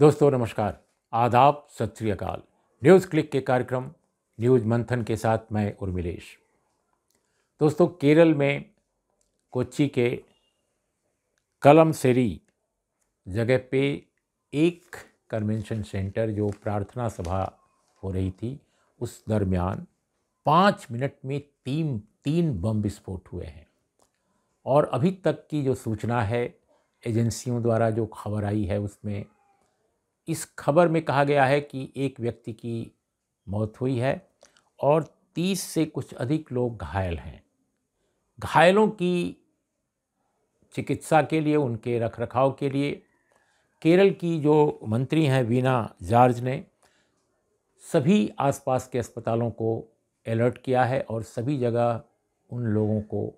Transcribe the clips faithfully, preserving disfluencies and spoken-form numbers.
दोस्तों नमस्कार, आदाब, सत श्री अकाल। न्यूज़ क्लिक के कार्यक्रम न्यूज़ मंथन के साथ मैं उर्मिलेश। दोस्तों, केरल में कोच्चि के कलमसेरी जगह पे एक कन्वेंशन सेंटर जो प्रार्थना सभा हो रही थी, उस दरमियान पाँच मिनट में तीन तीन बम विस्फोट हुए हैं। और अभी तक की जो सूचना है, एजेंसियों द्वारा जो खबर आई है, उसमें इस खबर में कहा गया है कि एक व्यक्ति की मौत हुई है और तीस से कुछ अधिक लोग घायल हैं। घायलों की चिकित्सा के लिए, उनके रखरखाव के लिए केरल की जो मंत्री हैं वीना जॉर्ज ने सभी आसपास के अस्पतालों को अलर्ट किया है और सभी जगह उन लोगों को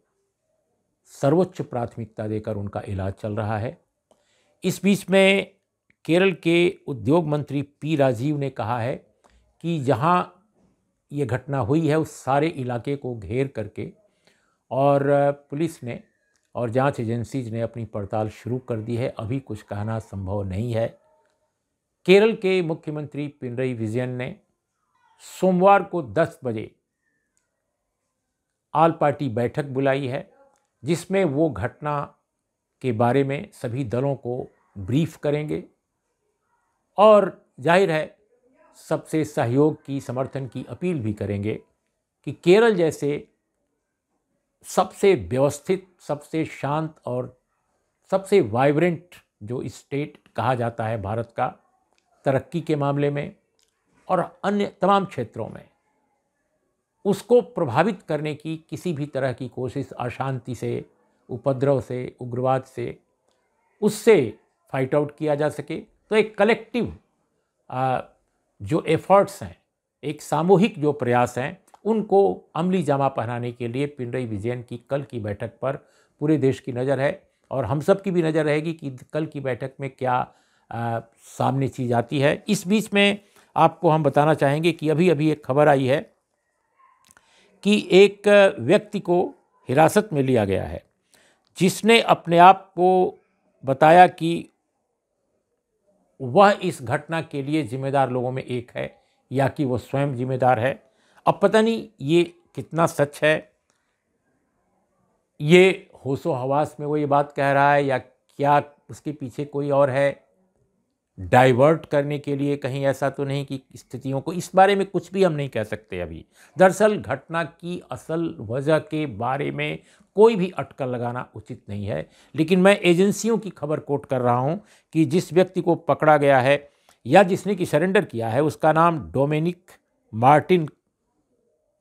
सर्वोच्च प्राथमिकता देकर उनका इलाज चल रहा है। इस बीच में केरल के उद्योग मंत्री पी राजीव ने कहा है कि जहां ये घटना हुई है उस सारे इलाके को घेर करके और पुलिस ने और जांच एजेंसीज ने अपनी पड़ताल शुरू कर दी है। अभी कुछ कहना संभव नहीं है। केरल के मुख्यमंत्री पिनरई विजयन ने सोमवार को दस बजे आल पार्टी बैठक बुलाई है, जिसमें वो घटना के बारे में सभी दलों को ब्रीफ करेंगे और जाहिर है सबसे सहयोग की, समर्थन की अपील भी करेंगे कि केरल जैसे सबसे व्यवस्थित, सबसे शांत और सबसे वाइब्रेंट जो स्टेट कहा जाता है भारत का, तरक्की के मामले में और अन्य तमाम क्षेत्रों में, उसको प्रभावित करने की किसी भी तरह की कोशिश, अशांति से, उपद्रव से, उग्रवाद से, उससे फाइट आउट किया जा सके। तो एक कलेक्टिव जो एफर्ट्स हैं, एक सामूहिक जो प्रयास हैं, उनको अमली जामा पहनाने के लिए पिनरई विजयन की कल की बैठक पर पूरे देश की नज़र है और हम सब की भी नज़र रहेगी कि कल की बैठक में क्या आ, सामने चीज़ आती है। इस बीच में आपको हम बताना चाहेंगे कि अभी अभी एक खबर आई है कि एक व्यक्ति को हिरासत में लिया गया है, जिसने अपने आप को बताया कि वह इस घटना के लिए जिम्मेदार लोगों में एक है या कि वो स्वयं जिम्मेदार है। अब पता नहीं ये कितना सच है, ये होशो हवास में वो ये बात कह रहा है या क्या उसके पीछे कोई और है, डाइवर्ट करने के लिए कहीं ऐसा तो नहीं कि स्थितियों को, इस बारे में कुछ भी हम नहीं कह सकते अभी। दरअसल घटना की असल वजह के बारे में कोई भी अटकल लगाना उचित नहीं है, लेकिन मैं एजेंसियों की खबर कोट कर रहा हूं कि जिस व्यक्ति को पकड़ा गया है या जिसने कि सरेंडर किया है, उसका नाम डोमिनिक मार्टिन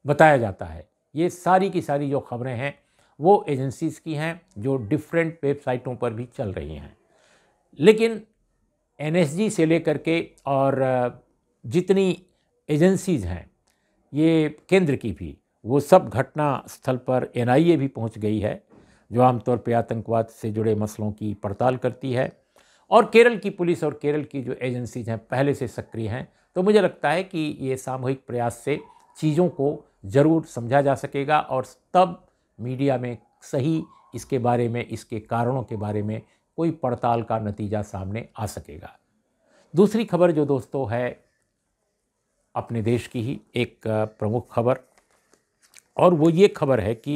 बताया जाता है। ये सारी की सारी जो खबरें हैं वो एजेंसीज़ की हैं, जो डिफरेंट वेबसाइटों पर भी चल रही हैं। लेकिन एन एस जी से लेकर के और जितनी एजेंसीज़ हैं, ये केंद्र की भी, वो सब घटना स्थल पर एन आई ए भी पहुंच गई है, जो आमतौर पे आतंकवाद से जुड़े मसलों की पड़ताल करती है। और केरल की पुलिस और केरल की जो एजेंसीज़ हैं पहले से सक्रिय हैं, तो मुझे लगता है कि ये सामूहिक प्रयास से चीज़ों को ज़रूर समझा जा सकेगा और तब मीडिया में सही इसके बारे में, इसके कारणों के बारे में कोई पड़ताल का नतीजा सामने आ सकेगा। दूसरी खबर जो दोस्तों है अपने देश की ही एक प्रमुख खबर, और वो ये खबर है कि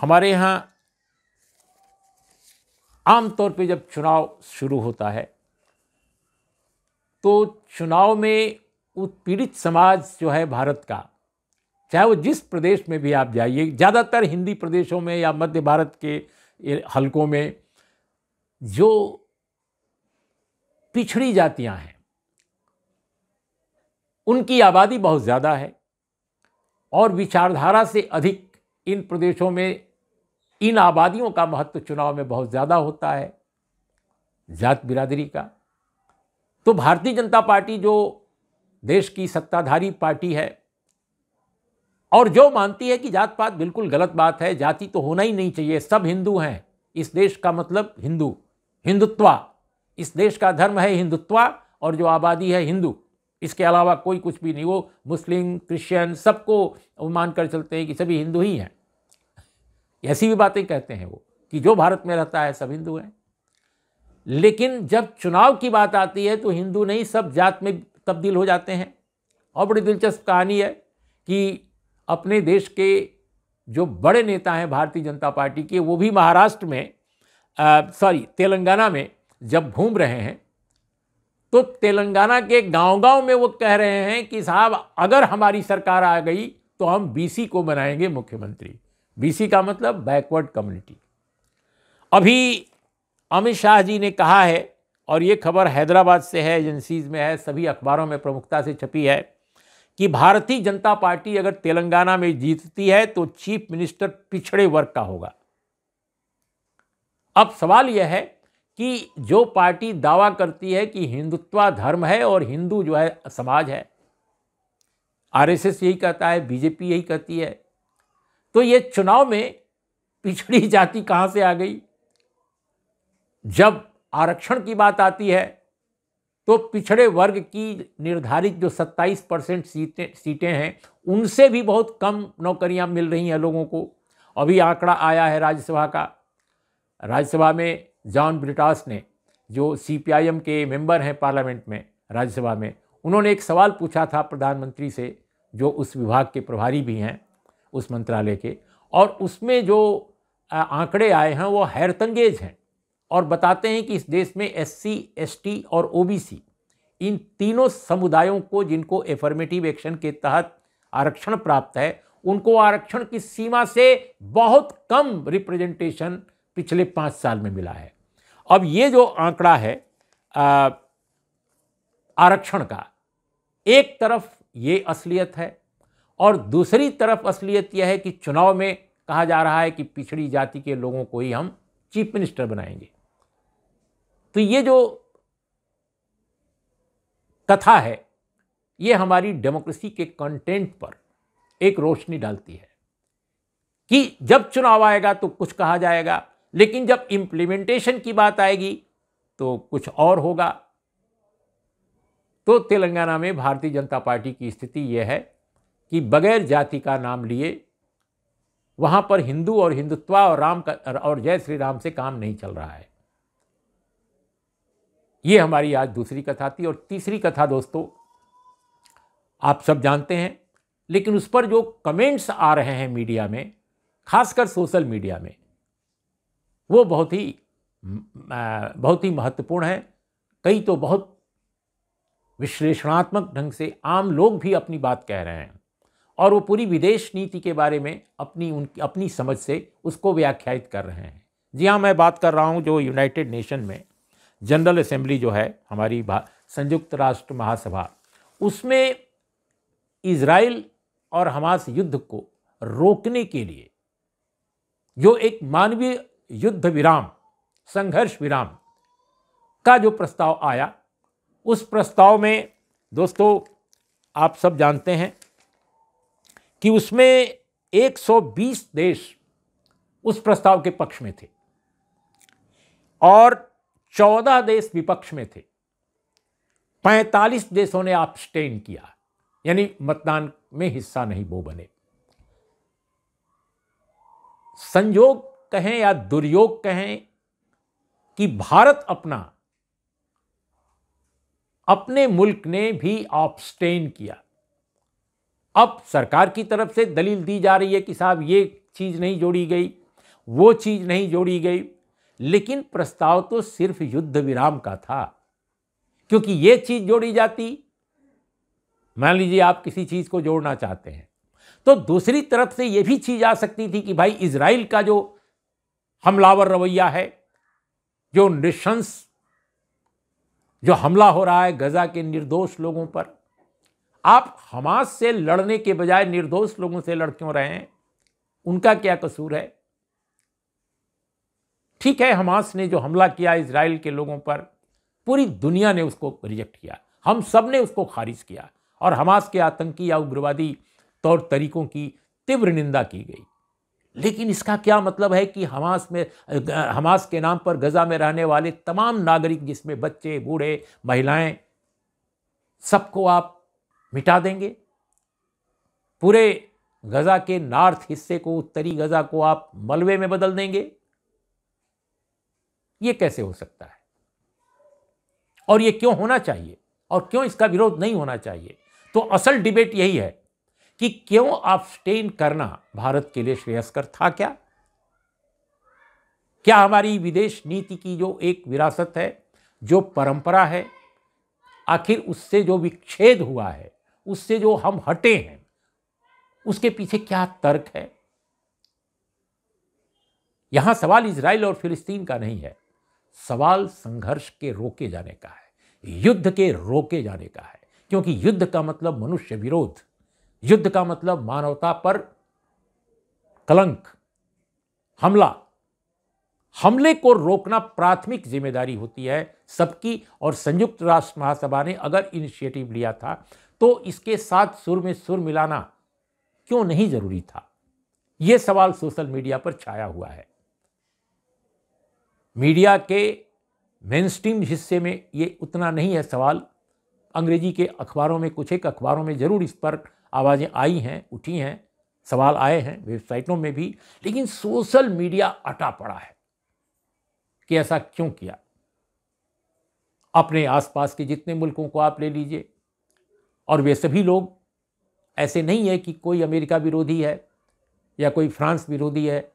हमारे यहाँ आमतौर पे जब चुनाव शुरू होता है तो चुनाव में उत्पीड़ित समाज जो है भारत का, चाहे वो जिस प्रदेश में भी आप जाइए, ज़्यादातर हिंदी प्रदेशों में या मध्य भारत के हलकों में जो पिछड़ी जातियां हैं, उनकी आबादी बहुत ज़्यादा है और विचारधारा से अधिक इन प्रदेशों में इन आबादियों का महत्व चुनाव में बहुत ज़्यादा होता है, जात बिरादरी का। तो भारतीय जनता पार्टी जो देश की सत्ताधारी पार्टी है और जो मानती है कि जात पात बिल्कुल गलत बात है, जाति तो होना ही नहीं चाहिए, सब हिंदू हैं, इस देश का मतलब हिंदू, हिंदुत्वा, इस देश का धर्म है हिंदुत्वा और जो आबादी है हिंदू, इसके अलावा कोई कुछ भी नहीं, वो मुस्लिम, क्रिश्चियन सबको मान कर चलते हैं कि सभी हिंदू ही हैं। ऐसी भी बातें कहते हैं वो कि जो भारत में रहता है सब हिंदू हैं। लेकिन जब चुनाव की बात आती है तो हिंदू नहीं सब जात में तब्दील हो जाते हैं। और बड़ी दिलचस्प कहानी है कि अपने देश के जो बड़े नेता हैं भारतीय जनता पार्टी के, वो भी महाराष्ट्र में सॉरी तेलंगाना में जब घूम रहे हैं तो तेलंगाना के गांव-गांव में वो कह रहे हैं कि साहब अगर हमारी सरकार आ गई तो हम बीसी को बनाएंगे मुख्यमंत्री। बीसी का मतलब बैकवर्ड कम्युनिटी। अभी अमित शाह जी ने कहा है, और ये खबर हैदराबाद से है, एजेंसीज़ में है, सभी अखबारों में प्रमुखता से छपी है, कि भारतीय जनता पार्टी अगर तेलंगाना में जीतती है तो चीफ मिनिस्टर पिछड़े वर्ग का होगा। अब सवाल यह है कि जो पार्टी दावा करती है कि हिंदुत्व धर्म है और हिंदू जो है समाज है, आरएसएस यही कहता है, बीजेपी यही कहती है, तो ये चुनाव में पिछड़ी जाति कहाँ से आ गई? जब आरक्षण की बात आती है तो पिछड़े वर्ग की निर्धारित जो सत्ताईस परसेंट सीटें सीटें हैं उनसे भी बहुत कम नौकरियां मिल रही हैं लोगों को। अभी आंकड़ा आया है राज्यसभा का, राज्यसभा में जॉन ब्रिटास ने, जो सीपीआईएम के मेंबर हैं पार्लियामेंट में, राज्यसभा में, उन्होंने एक सवाल पूछा था प्रधानमंत्री से, जो उस विभाग के प्रभारी भी हैं उस मंत्रालय के, और उसमें जो आंकड़े आए हैं वो हैरतअंगेज हैं और बताते हैं कि इस देश में एससी, एसटी और ओबीसी, इन तीनों समुदायों को जिनको एफर्मेटिव एक्शन के तहत आरक्षण प्राप्त है, उनको आरक्षण की सीमा से बहुत कम रिप्रेजेंटेशन पिछले पाँच साल में मिला है। अब ये जो आंकड़ा है आरक्षण का, एक तरफ ये असलियत है और दूसरी तरफ असलियत यह है कि चुनाव में कहा जा रहा है कि पिछड़ी जाति के लोगों को ही हम चीफ मिनिस्टर बनाएंगे। तो ये जो कथा है ये हमारी डेमोक्रेसी के कंटेंट पर एक रोशनी डालती है कि जब चुनाव आएगा तो कुछ कहा जाएगा, लेकिन जब इम्प्लीमेंटेशन की बात आएगी तो कुछ और होगा। तो तेलंगाना में भारतीय जनता पार्टी की स्थिति यह है कि बगैर जाति का नाम लिए वहाँ पर हिंदू और हिंदुत्व और राम का और जय श्री राम से काम नहीं चल रहा है। ये हमारी आज दूसरी कथा थी। और तीसरी कथा दोस्तों आप सब जानते हैं, लेकिन उस पर जो कमेंट्स आ रहे हैं मीडिया में, खासकर सोशल मीडिया में, वो बहुत ही बहुत ही महत्वपूर्ण है। कई तो बहुत विश्लेषणात्मक ढंग से आम लोग भी अपनी बात कह रहे हैं और वो पूरी विदेश नीति के बारे में अपनी उनकी अपनी समझ से उसको व्याख्यायित कर रहे हैं। जी हाँ, मैं बात कर रहा हूँ जो यूनाइटेड नेशन में जनरल असेंबली जो है हमारी संयुक्त राष्ट्र महासभा, उसमें इज़रायल और हमास युद्ध को रोकने के लिए जो एक मानवीय युद्ध विराम, संघर्ष विराम का जो प्रस्ताव आया, उस प्रस्ताव में दोस्तों आप सब जानते हैं कि उसमें एक सौ बीस देश उस प्रस्ताव के पक्ष में थे और चौदह देश विपक्ष में थे। पैंतालीस देशों ने एब्स्टेन किया, यानी मतदान में हिस्सा नहीं वो बने। संयोग कहें या दुर्योग कहें कि भारत अपना अपने मुल्क ने भी ऑब्स्टेन किया। अब सरकार की तरफ से दलील दी जा रही है कि साहब ये चीज़ नहीं जोड़ी गई, वो चीज़ नहीं जोड़ी गई, लेकिन प्रस्ताव तो सिर्फ युद्ध विराम का था, क्योंकि ये चीज़ जोड़ी जाती, मान लीजिए आप किसी चीज़ को जोड़ना चाहते हैं, तो दूसरी तरफ से ये भी चीज़ आ सकती थी कि भाई इज़राइल का जो हमलावर रवैया है, जो नृशंस जो हमला हो रहा है गज़ा के निर्दोष लोगों पर, आप हमास से लड़ने के बजाय निर्दोष लोगों से लड़ क्यों रहे हैं? उनका क्या कसूर है? ठीक है, हमास ने जो हमला किया इज़राइल के लोगों पर, पूरी दुनिया ने उसको रिजेक्ट किया, हम सब ने उसको खारिज किया और हमास के आतंकी या उग्रवादी तौर तरीकों की तीव्र निंदा की गई। लेकिन इसका क्या मतलब है कि हमास में हमास के नाम पर गजा में रहने वाले तमाम नागरिक, जिसमें बच्चे, बूढ़े, महिलाएं, सबको आप मिटा देंगे? पूरे गजा के नॉर्थ हिस्से को, उत्तरी गजा को आप मलबे में बदल देंगे? ये कैसे हो सकता है? और ये क्यों होना चाहिए और क्यों इसका विरोध नहीं होना चाहिए। तो असल डिबेट यही है कि क्यों अब्स्टेन करना भारत के लिए श्रेयस्कर था क्या। क्या हमारी विदेश नीति की जो एक विरासत है, जो परंपरा है, आखिर उससे जो विच्छेद हुआ है, उससे जो हम हटे हैं, उसके पीछे क्या तर्क है। यहां सवाल इज़राइल और फिलिस्तीन का नहीं है, सवाल संघर्ष के रोके जाने का है, युद्ध के रोके जाने का है। क्योंकि युद्ध का मतलब मनुष्य विरोध, युद्ध का मतलब मानवता पर कलंक, हमला। हमले को रोकना प्राथमिक जिम्मेदारी होती है सबकी। और संयुक्त राष्ट्र महासभा ने अगर इनिशिएटिव लिया था तो इसके साथ सुर में सुर मिलाना क्यों नहीं जरूरी था। यह सवाल सोशल मीडिया पर छाया हुआ है। मीडिया के मेनस्ट्रीम हिस्से में ये उतना नहीं है सवाल। अंग्रेजी के अखबारों में, कुछ एक अखबारों में ज़रूर इस पर आवाज़ें आई हैं, उठी हैं, सवाल आए हैं, वेबसाइटों में भी। लेकिन सोशल मीडिया अटा पड़ा है कि ऐसा क्यों किया। अपने आसपास के जितने मुल्कों को आप ले लीजिए, और वे सभी लोग ऐसे नहीं है कि कोई अमेरिका विरोधी है या कोई फ्रांस विरोधी है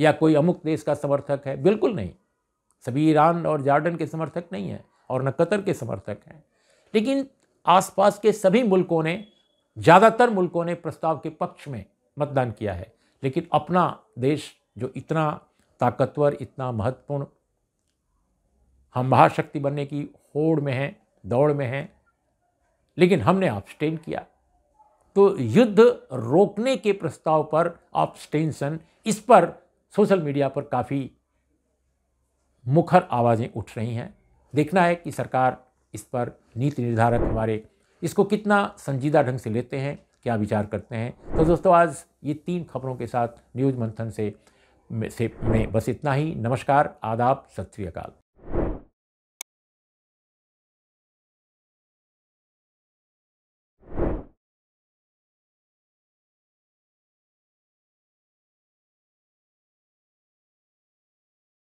या कोई अमुक देश का समर्थक है, बिल्कुल नहीं। सभी ईरान और जॉर्डन के समर्थक नहीं हैं और न कतर के समर्थक हैं। लेकिन आसपास के सभी मुल्कों ने, ज़्यादातर मुल्कों ने प्रस्ताव के पक्ष में मतदान किया है। लेकिन अपना देश जो इतना ताकतवर, इतना महत्वपूर्ण, हम महाशक्ति बनने की होड़ में हैं, दौड़ में हैं, लेकिन हमने अब्स्टेन किया। तो युद्ध रोकने के प्रस्ताव पर अब्स्टेंशन, इस पर सोशल मीडिया पर काफ़ी मुखर आवाज़ें उठ रही हैं। देखना है कि सरकार इस पर, नीति निर्धारक हमारे इसको कितना संजीदा ढंग से लेते हैं, क्या विचार करते हैं। तो दोस्तों, आज ये तीन खबरों के साथ न्यूज़ मंथन से में, से में बस इतना ही। नमस्कार, आदाब, सत श्री अकाल।